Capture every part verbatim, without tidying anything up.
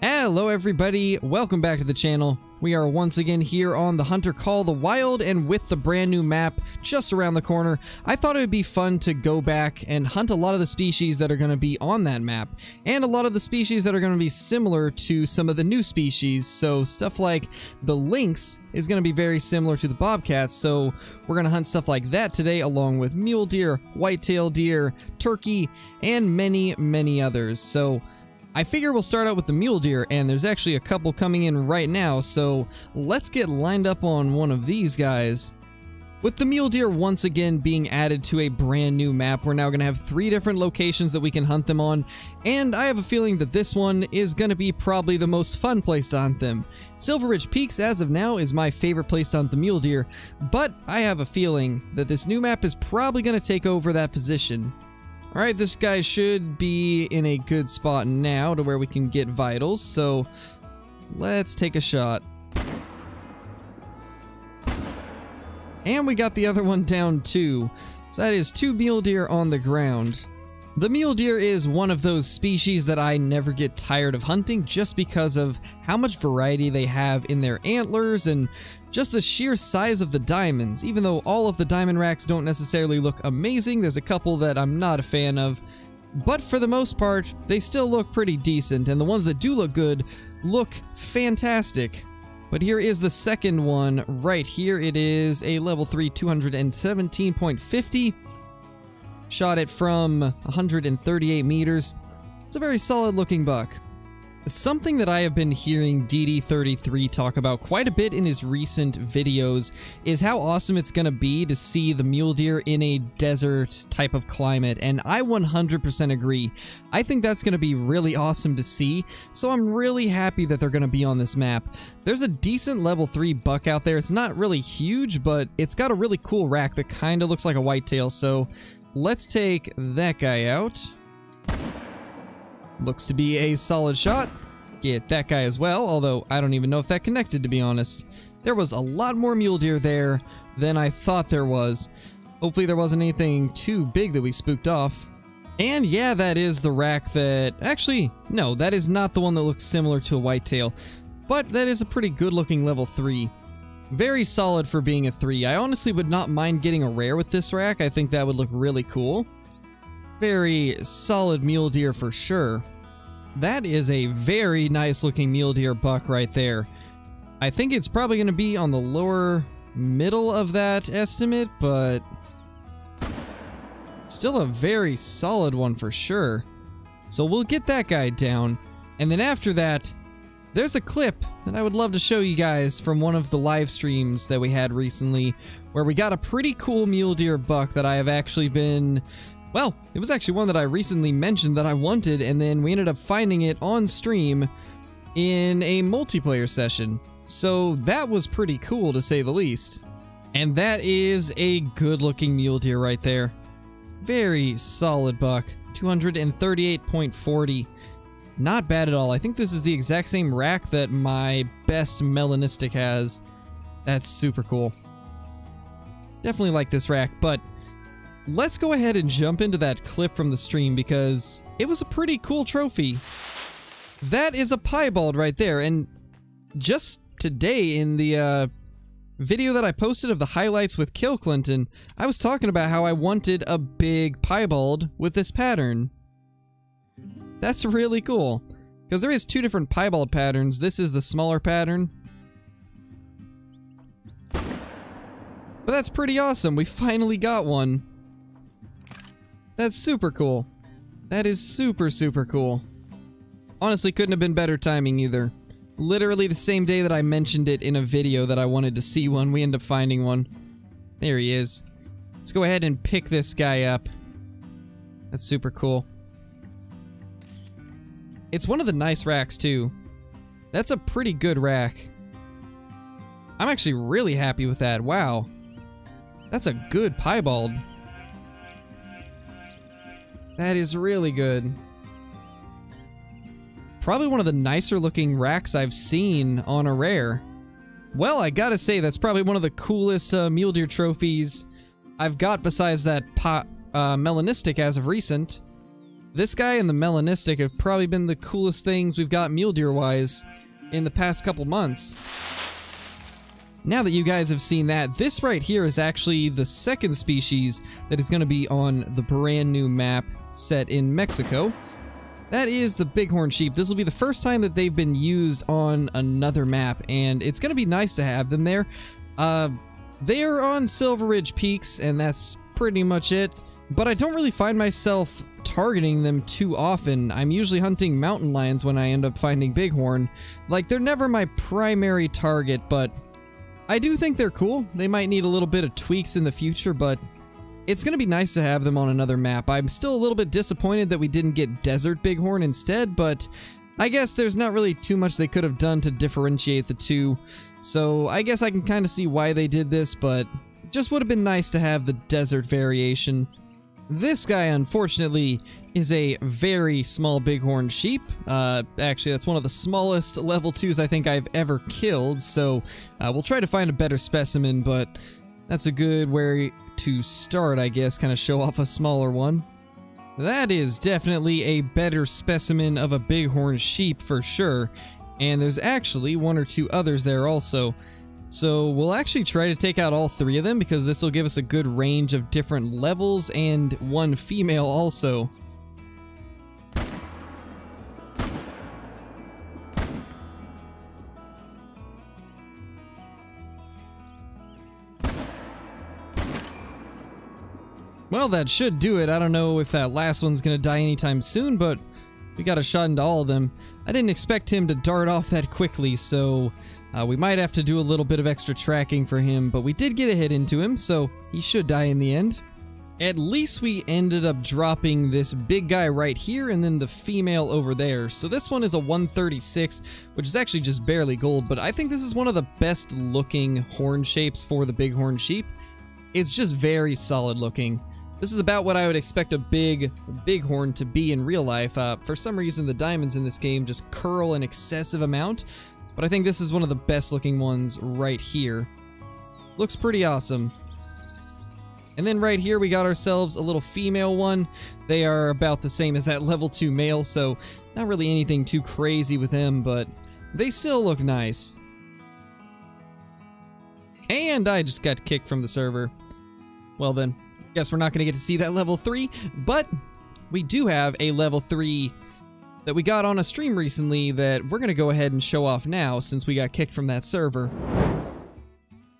Hello everybody, welcome back to the channel. We are once again here on the Hunter Call the Wild, and with the brand new map just around the corner, I thought it would be fun to go back and hunt a lot of the species that are going to be on that map, and a lot of the species that are going to be similar to some of the new species. So stuff like the lynx is going to be very similar to the bobcats, so we're going to hunt stuff like that today, along with mule deer, whitetail deer, turkey, and many, many others. So I figure we'll start out with the mule deer, and there's actually a couple coming in right now, so let's get lined up on one of these guys. With the mule deer once again being added to a brand new map, we're now going to have three different locations that we can hunt them on, and I have a feeling that this one is going to be probably the most fun place to hunt them. Silver Ridge Peaks, as of now, is my favorite place to hunt the mule deer, but I have a feeling that this new map is probably going to take over that position. Alright, this guy should be in a good spot now to where we can get vitals, so let's take a shot. And we got the other one down too, so that is two mule deer on the ground. The mule deer is one of those species that I never get tired of hunting just because of how much variety they have in their antlers and just the sheer size of the diamonds. Even though all of the diamond racks don't necessarily look amazing, there's a couple that I'm not a fan of, but for the most part, they still look pretty decent, and the ones that do look good look fantastic. But here is the second one right here. It is a level three, two seventeen point five zero. Shot it from one hundred thirty-eight meters. It's a very solid looking buck. Something that I have been hearing D D thirty-three talk about quite a bit in his recent videos is how awesome it's going to be to see the mule deer in a desert type of climate, and I one hundred percent agree. I think that's going to be really awesome to see, so I'm really happy that they're going to be on this map. There's a decent level three buck out there. It's not really huge, but it's got a really cool rack that kind of looks like a whitetail, so let's take that guy out. Looks to be a solid shot. Get that guy as well, although I don't even know if that connected, to be honest. There was a lot more mule deer there than I thought there was. Hopefully there wasn't anything too big that we spooked off. And yeah, that is the rack that... Actually, no, that is not the one that looks similar to a whitetail. But that is a pretty good looking level three. Very solid for being a three. I honestly would not mind getting a rare with this rack. I think that would look really cool. Very solid mule deer for sure. That is a very nice looking mule deer buck right there. I think it's probably going to be on the lower middle of that estimate, but still a very solid one for sure. So we'll get that guy down. And then after that, there's a clip that I would love to show you guys from one of the live streams that we had recently where we got a pretty cool mule deer buck that I have actually been... Well, it was actually one that I recently mentioned that I wanted, and then we ended up finding it on stream in a multiplayer session. So that was pretty cool, to say the least. And that is a good-looking mule deer right there. Very solid buck. two thirty-eight point four zero. Not bad at all. I think this is the exact same rack that my best Melanistic has. That's super cool. Definitely like this rack, but let's go ahead and jump into that clip from the stream because it was a pretty cool trophy. That is a piebald right there, and just today in the uh, video that I posted of the highlights with Kill Clinton, I was talking about how I wanted a big piebald with this pattern. That's really cool, because there is two different piebald patterns. This is the smaller pattern. But that's pretty awesome. We finally got one. That's super cool. That is super, super cool. Honestly, couldn't have been better timing either. Literally the same day that I mentioned it in a video that I wanted to see one, we end up finding one. There he is. Let's go ahead and pick this guy up. That's super cool. It's one of the nice racks, too. That's a pretty good rack. I'm actually really happy with that. Wow. That's a good piebald. That is really good. Probably one of the nicer looking racks I've seen on a rare. Well, I gotta say, that's probably one of the coolest uh, mule deer trophies I've got besides that pot, uh, Melanistic as of recent. This guy and the Melanistic have probably been the coolest things we've got mule deer wise in the past couple months. Now that you guys have seen that, this right here is actually the second species that is going to be on the brand new map set in Mexico. That is the bighorn sheep. This will be the first time that they've been used on another map, and it's going to be nice to have them there. Uh, they are on Silver Ridge Peaks, and that's pretty much it. But I don't really find myself targeting them too often. I'm usually hunting mountain lions when I end up finding bighorn. Like, they're never my primary target, but I do think they're cool. They might need a little bit of tweaks in the future, but it's going to be nice to have them on another map. I'm still a little bit disappointed that we didn't get desert bighorn instead, but I guess there's not really too much they could have done to differentiate the two. So I guess I can kind of see why they did this, but just would have been nice to have the desert variation. This guy, unfortunately, is a very small bighorn sheep. Uh, actually, that's one of the smallest level twos I think I've ever killed, so uh, we'll try to find a better specimen, but that's a good way to start, I guess, kind of show off a smaller one. That is definitely a better specimen of a bighorn sheep for sure, and there's actually one or two others there also. So we'll actually try to take out all three of them because this will give us a good range of different levels and one female also. Well, that should do it. I don't know if that last one's gonna die anytime soon, but we got a shot into all of them. I didn't expect him to dart off that quickly, so uh, we might have to do a little bit of extra tracking for him, but we did get a hit into him, so he should die in the end. At least we ended up dropping this big guy right here and then the female over there. So this one is a one thirty-six, which is actually just barely gold, but I think this is one of the best looking horn shapes for the bighorn sheep. It's just very solid looking. This is about what I would expect a big bighorn to be in real life. Uh, for some reason, the diamonds in this game just curl an excessive amount, but I think this is one of the best looking ones right here. Looks pretty awesome. And then right here, we got ourselves a little female one. They are about the same as that level two male, so not really anything too crazy with them, but they still look nice. And I just got kicked from the server. Well then. Guess we're not going to get to see that level three, but we do have a level three that we got on a stream recently that we're going to go ahead and show off now since we got kicked from that server.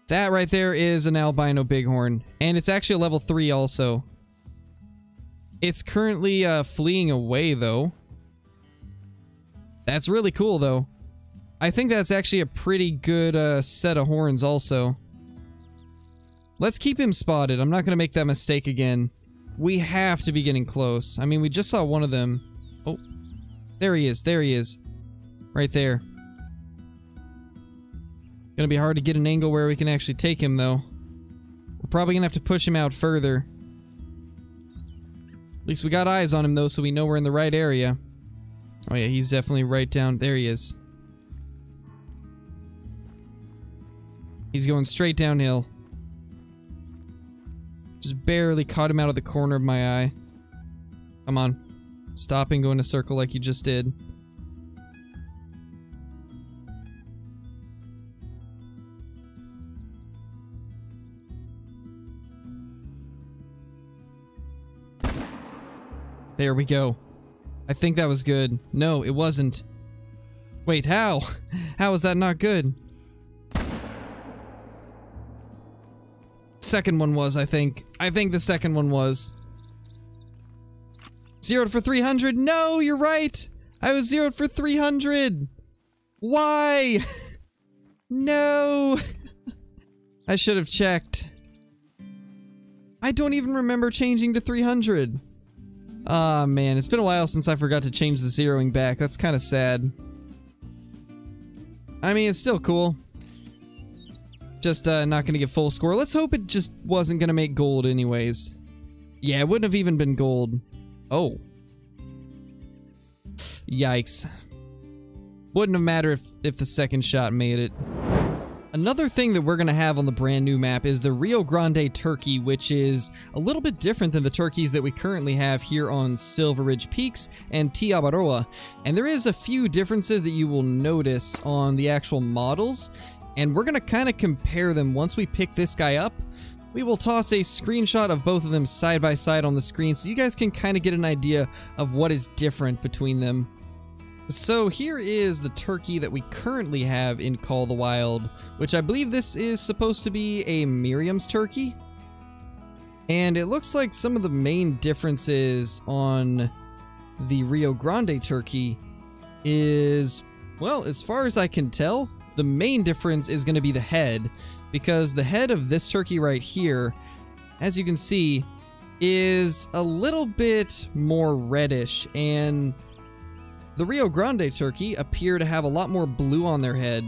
That right there is an albino bighorn, and it's actually a level three also. It's currently uh, fleeing away, though. That's really cool, though. I think that's actually a pretty good uh, set of horns also. Let's keep him spotted. I'm not going to make that mistake again. We have to be getting close. I mean, we just saw one of them. Oh, there he is. There he is. Right there. Going to be hard to get an angle where we can actually take him, though. We're probably going to have to push him out further. At least we got eyes on him, though, so we know we're in the right area. Oh, yeah, he's definitely right down. There he is. He's going straight downhill. Just barely caught him out of the corner of my eye. Come on. Stop and go in a circle like you just did. There we go. I think that was good. No, it wasn't. Wait, how? How is that not good? Second one was, I think. I think the second one was. Zeroed for three hundred. No, you're right. I was zeroed for three hundred. Why? No. I should have checked. I don't even remember changing to three hundred. Ah, man. It's been a while since I forgot to change the zeroing back. That's kind of sad. I mean, it's still cool. Just uh, not going to get full score. Let's hope it just wasn't going to make gold anyways. Yeah, it wouldn't have even been gold. Oh. Yikes. Wouldn't have mattered if, if the second shot made it. Another thing that we're going to have on the brand new map is the Rio Grande turkey, which is a little bit different than the turkeys that we currently have here on Silver Ridge Peaks and Tiabarroa. And there is a few differences that you will notice on the actual models, and we're going to kind of compare them once we pick this guy up. We will toss a screenshot of both of them side by side on the screen so you guys can kind of get an idea of what is different between them. So here is the turkey that we currently have in Call of the Wild, which I believe this is supposed to be a Miriam's turkey. And it looks like some of the main differences on the Rio Grande turkey is, well, as far as I can tell, the main difference is going to be the head, because the head of this turkey right here, as you can see, is a little bit more reddish, and the Rio Grande turkey appear to have a lot more blue on their head.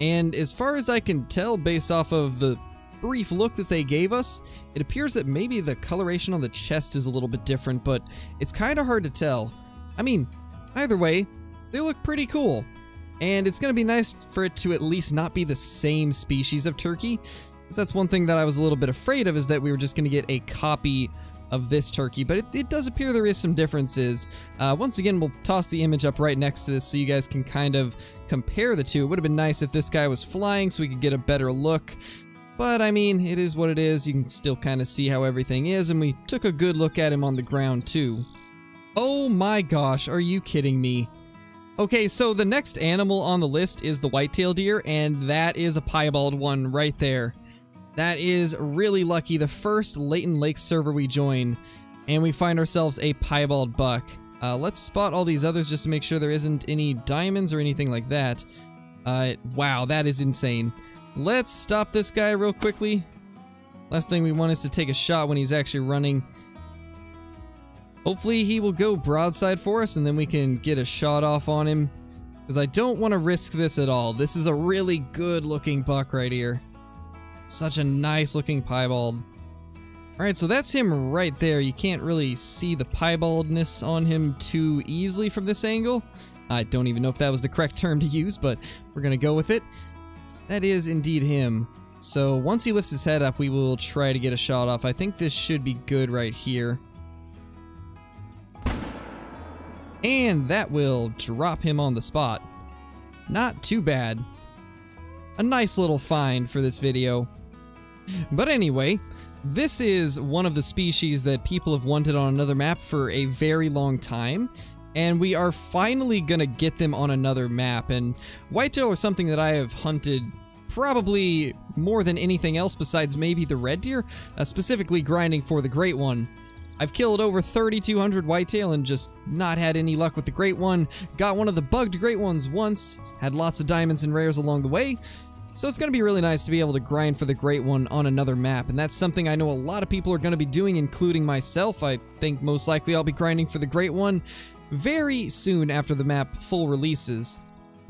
And as far as I can tell, based off of the brief look that they gave us, it appears that maybe the coloration on the chest is a little bit different, but it's kind of hard to tell. I mean, either way, they look pretty cool. And it's going to be nice for it to at least not be the same species of turkey, because that's one thing that I was a little bit afraid of, is that we were just going to get a copy of this turkey, but it, it does appear there is some differences. Uh, once again, we'll toss the image up right next to this so you guys can kind of compare the two. It would have been nice if this guy was flying so we could get a better look, but I mean, it is what it is. You can still kind of see how everything is, and we took a good look at him on the ground too. Oh my gosh, are you kidding me? Okay, so the next animal on the list is the whitetail deer, and that is a piebald one right there. That is really lucky. The first Layton Lake server we join, and we find ourselves a piebald buck. Uh, let's spot all these others just to make sure there isn't any diamonds or anything like that. Uh, wow, that is insane. Let's stop this guy real quickly. Last thing we want is to take a shot when he's actually running. Hopefully he will go broadside for us, and then we can get a shot off on him, because I don't want to risk this at all. This is a really good-looking buck right here. Such a nice looking piebald. Alright, so that's him right there. You can't really see the piebaldness on him too easily from this angle. I don't even know if that was the correct term to use, but we're gonna go with it. That is indeed him. So once he lifts his head up, we will try to get a shot off. I think this should be good right here. And that will drop him on the spot. Not too bad. A nice little find for this video. But anyway, this is one of the species that people have wanted on another map for a very long time, and we are finally gonna get them on another map. And whitetail is something that I have hunted probably more than anything else besides maybe the red deer, uh, specifically grinding for the Great One. I've killed over thirty-two hundred whitetail and just not had any luck with the Great One. Got one of the bugged Great Ones once, had lots of diamonds and rares along the way, so it's going to be really nice to be able to grind for the Great One on another map, and that's something I know a lot of people are going to be doing, including myself. I think most likely I'll be grinding for the Great One very soon after the map full releases.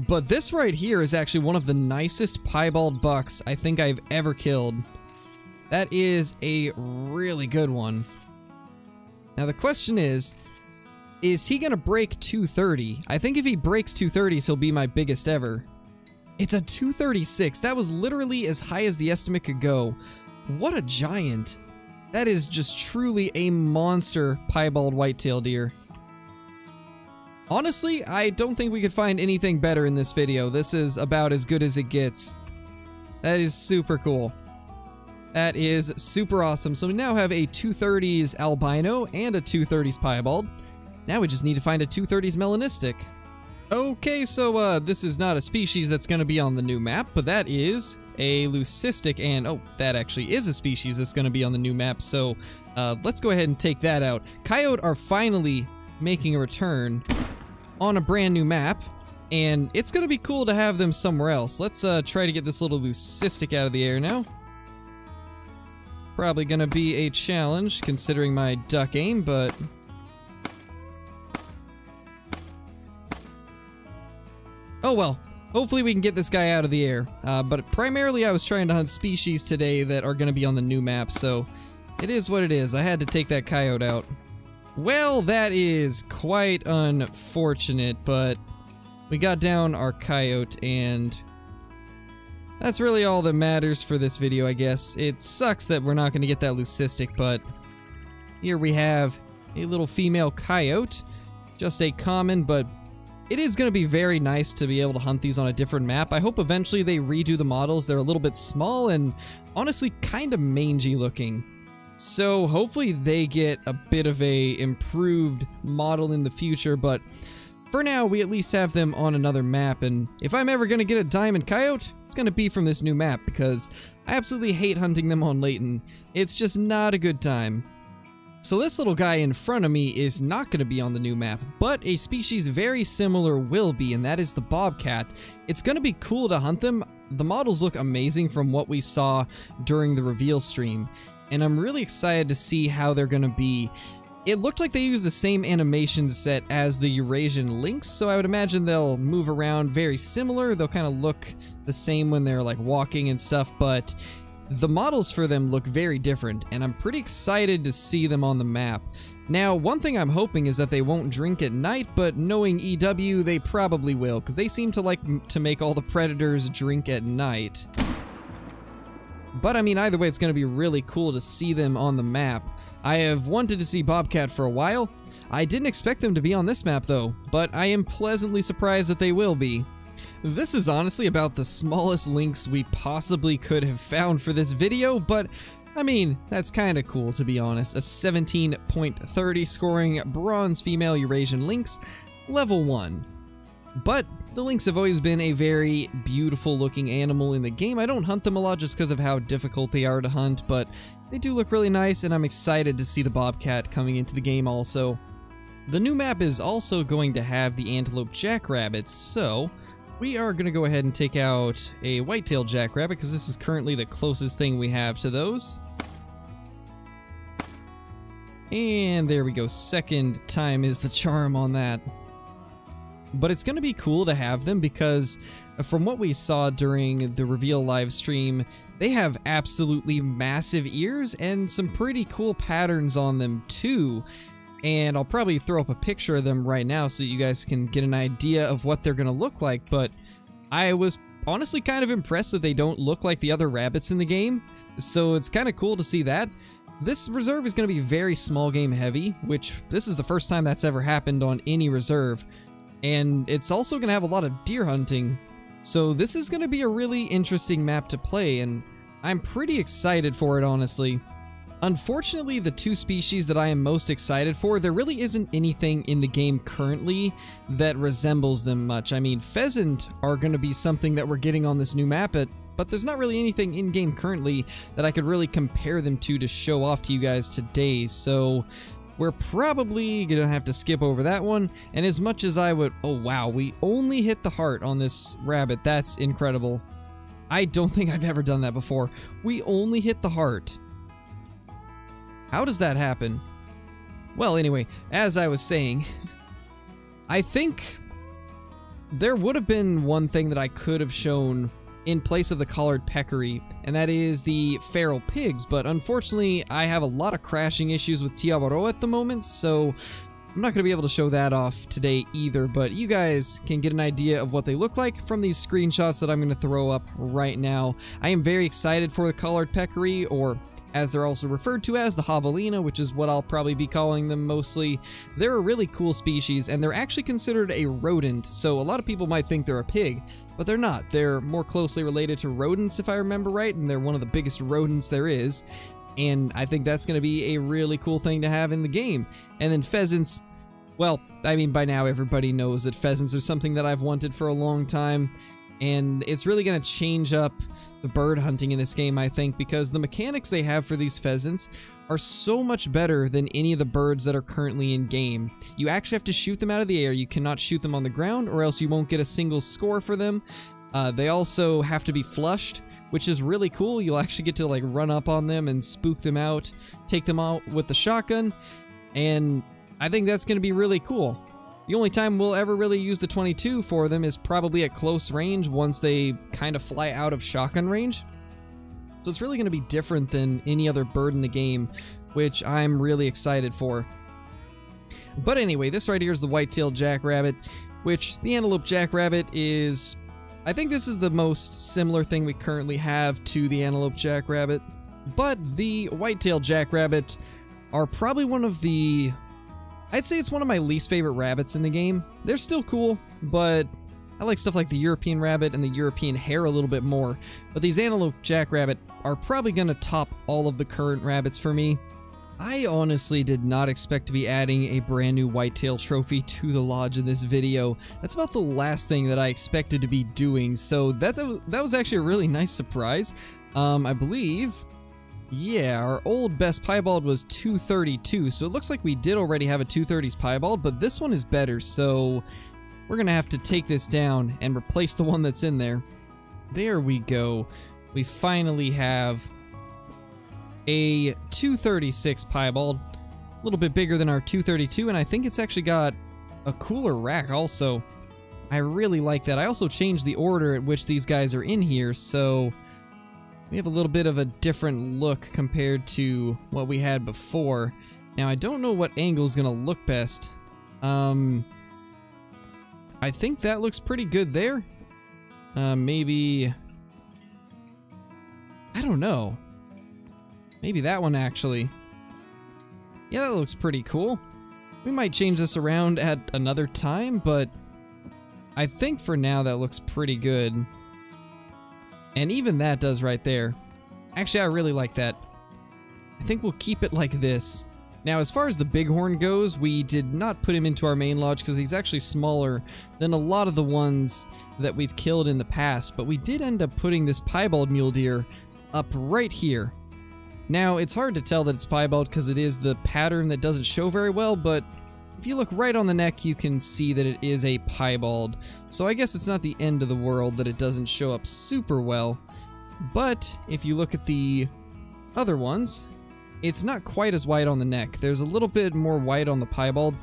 But this right here is actually one of the nicest piebald bucks I think I've ever killed. That is a really good one. Now the question is, is he going to break two thirty? I think if he breaks two thirties, he'll be my biggest ever. It's a two thirty-six. That was literally as high as the estimate could go. What a giant. That is just truly a monster piebald whitetail deer. Honestly, I don't think we could find anything better in this video. This is about as good as it gets. That is super cool. That is super awesome. So we now have a two thirties albino and a two thirties piebald. Now we just need to find a two thirties melanistic. Okay, so uh, this is not a species that's going to be on the new map, but that is a leucistic, and oh, that actually is a species that's going to be on the new map, so uh, let's go ahead and take that out. Coyote are finally making a return on a brand new map, and it's going to be cool to have them somewhere else. Let's uh, try to get this little leucistic out of the air now. Probably going to be a challenge considering my duck aim, but oh well, hopefully we can get this guy out of the air. Uh, but primarily I was trying to hunt species today that are going to be on the new map, so it is what it is. I had to take that coyote out. Well, that is quite unfortunate, but we got down our coyote, and That's really all that matters for this video, I guess. It sucks that we're not going to get that leucistic, but here we have a little female coyote. Just a common, but it is going to be very nice to be able to hunt these on a different map. I hope eventually they redo the models. They're a little bit small and honestly kind of mangy looking. So hopefully they get a bit of a improved model in the future, but for now we at least have them on another map, and if I'm ever going to get a diamond coyote, it's going to be from this new map because I absolutely hate hunting them on Layton. It's just not a good time. So this little guy in front of me is not going to be on the new map, but a species very similar will be, and that is the bobcat. It's going to be cool to hunt them. The models look amazing from what we saw during the reveal stream, and I'm really excited to see how they're going to be. It looked like they used the same animation set as the Eurasian lynx, so I would imagine they'll move around very similar. They'll kind of look the same when they're like walking and stuff, but the models for them look very different, and I'm pretty excited to see them on the map. Now, one thing I'm hoping is that they won't drink at night, but knowing E W, they probably will, because they seem to like m- to make all the predators drink at night. But I mean, either way, it's going to be really cool to see them on the map. I have wanted to see bobcat for a while. I didn't expect them to be on this map, though, but I am pleasantly surprised that they will be. This is honestly about the smallest lynx we possibly could have found for this video, but I mean, that's kind of cool to be honest. A seventeen point three zero scoring bronze female Eurasian lynx, level one. But the lynx have always been a very beautiful looking animal in the game. I don't hunt them a lot just because of how difficult they are to hunt, but they do look really nice, and I'm excited to see the bobcat coming into the game also. The new map is also going to have the antelope jackrabbits, so we are going to go ahead and take out a whitetail jackrabbit because this is currently the closest thing we have to those. And there we go. Second time is the charm on that. But it's going to be cool to have them because from what we saw during the reveal live stream, they have absolutely massive ears and some pretty cool patterns on them too. And I'll probably throw up a picture of them right now so you guys can get an idea of what they're going to look like, but I was honestly kind of impressed that they don't look like the other rabbits in the game, so it's kind of cool to see that. This reserve is going to be very small game heavy, which this is the first time that's ever happened on any reserve, and it's also going to have a lot of deer hunting, so this is going to be a really interesting map to play, and I'm pretty excited for it, honestly. Unfortunately, the two species that I am most excited for, there really isn't anything in the game currently that resembles them much. I mean, pheasant are going to be something that we're getting on this new map, at, but there's not really anything in-game currently that I could really compare them to to show off to you guys today, so we're probably going to have to skip over that one. And as much as I would... Oh, wow, we only hit the heart on this rabbit. That's incredible. I don't think I've ever done that before. We only hit the heart. How does that happen? Well, anyway, as I was saying, I think there would have been one thing that I could have shown in place of the collared peccary, and that is the feral pigs, but unfortunately I have a lot of crashing issues with Tiabarroa at the moment, so I'm not going to be able to show that off today either, but you guys can get an idea of what they look like from these screenshots that I'm going to throw up right now. I am very excited for the collared peccary, or as they're also referred to as the javelina, which is what I'll probably be calling them mostly. They're a really cool species, and they're actually considered a rodent, so a lot of people might think they're a pig, but they're not. They're more closely related to rodents, if I remember right, and they're one of the biggest rodents there is, and I think that's going to be a really cool thing to have in the game. And then pheasants, well, I mean, by now everybody knows that pheasants are something that I've wanted for a long time, and it's really going to change up the bird hunting in this game, I think, because the mechanics they have for these pheasants are so much better than any of the birds that are currently in game. You actually have to shoot them out of the air. You cannot shoot them on the ground, or else you won't get a single score for them. Uh, they also have to be flushed, which is really cool. You'll actually get to like run up on them and spook them out, take them out with the shotgun, and I think that's going to be really cool. The only time we'll ever really use the twenty-two for them is probably at close range once they kind of fly out of shotgun range. So it's really going to be different than any other bird in the game, which I'm really excited for. But anyway, this right here is the white-tailed jackrabbit, which the antelope jackrabbit is I think this is the most similar thing we currently have to the antelope jackrabbit, but the whitetail jackrabbit are probably one of the... I'd say it's one of my least favorite rabbits in the game. They're still cool, but I like stuff like the European rabbit and the European hare a little bit more, but these antelope jackrabbit are probably going to top all of the current rabbits for me. I honestly did not expect to be adding a brand new whitetail trophy to the lodge in this video. That's about the last thing that I expected to be doing, so that, that was actually a really nice surprise. Um, I believe, yeah, our old best piebald was two thirty-two, so it looks like we did already have a two thirties piebald, but this one is better, so we're going to have to take this down and replace the one that's in there. There we go. We finally have a two thirty-six piebald, a little bit bigger than our two thirty-two, and I think it's actually got a cooler rack also. I really like that. I also changed the order at which these guys are in here, so we have a little bit of a different look compared to what we had before. Now, I don't know what angle is going to look best. Um, I think that looks pretty good there. Uh, maybe... I don't know. Maybe that one, actually. Yeah, that looks pretty cool. We might change this around at another time, but I think for now that looks pretty good. And even that does right there. Actually, I really like that. I think we'll keep it like this. Now, as far as the bighorn goes, we did not put him into our main lodge because he's actually smaller than a lot of the ones that we've killed in the past, but we did end up putting this piebald mule deer up right here. Now, it's hard to tell that it's piebald because it is the pattern that doesn't show very well, but if you look right on the neck, you can see that it is a piebald. So I guess it's not the end of the world that it doesn't show up super well, but if you look at the other ones, it's not quite as white on the neck. There's a little bit more white on the piebald.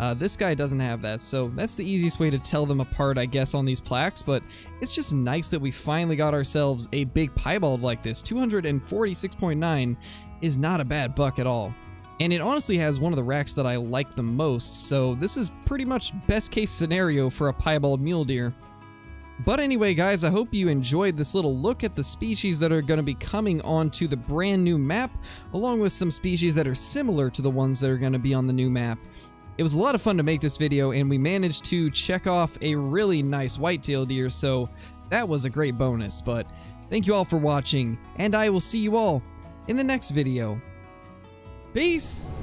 Uh, this guy doesn't have that, so that's the easiest way to tell them apart, I guess, on these plaques, but it's just nice that we finally got ourselves a big piebald like this. two forty-six point nine is not a bad buck at all, and it honestly has one of the racks that I like the most, so this is pretty much best case scenario for a piebald mule deer. But anyway, guys, I hope you enjoyed this little look at the species that are going to be coming onto the brand new map, along with some species that are similar to the ones that are going to be on the new map. It was a lot of fun to make this video, and we managed to check off a really nice whitetail deer, so that was a great bonus. But thank you all for watching, and I will see you all in the next video. Peace!